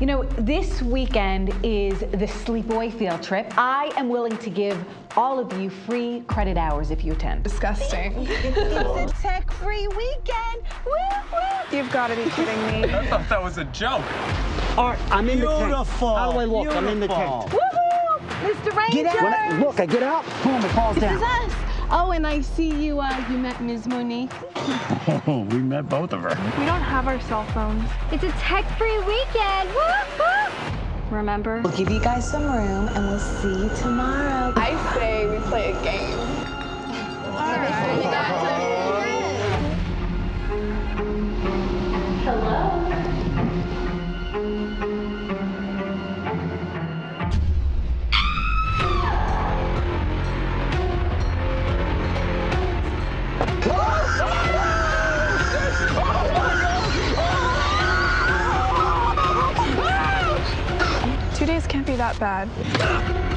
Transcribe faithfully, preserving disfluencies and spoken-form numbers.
You know, this weekend is the Sleepaway Field Trip. I am willing to give all of you free credit hours if you attend. Disgusting. It's a tech-free weekend. Woo, woo. You've got to be kidding me. I thought that was a joke. All right, I'm in Beautiful. the tent. How do I look? Beautiful. I'm in the tent. Woo-hoo! Mister Ranger! Get out. When I, look, I get out, boom, it falls this down. This is us. Oh, and I see you, uh, you met Miz Monique. Oh, we met both of her. We don't have our cell phones. It's a tech-free weekend. Woo, woo. Remember? We'll give you guys some room, and we'll see you tomorrow. I say we play a game. All right. You guys are Hello? Two days can't be that bad.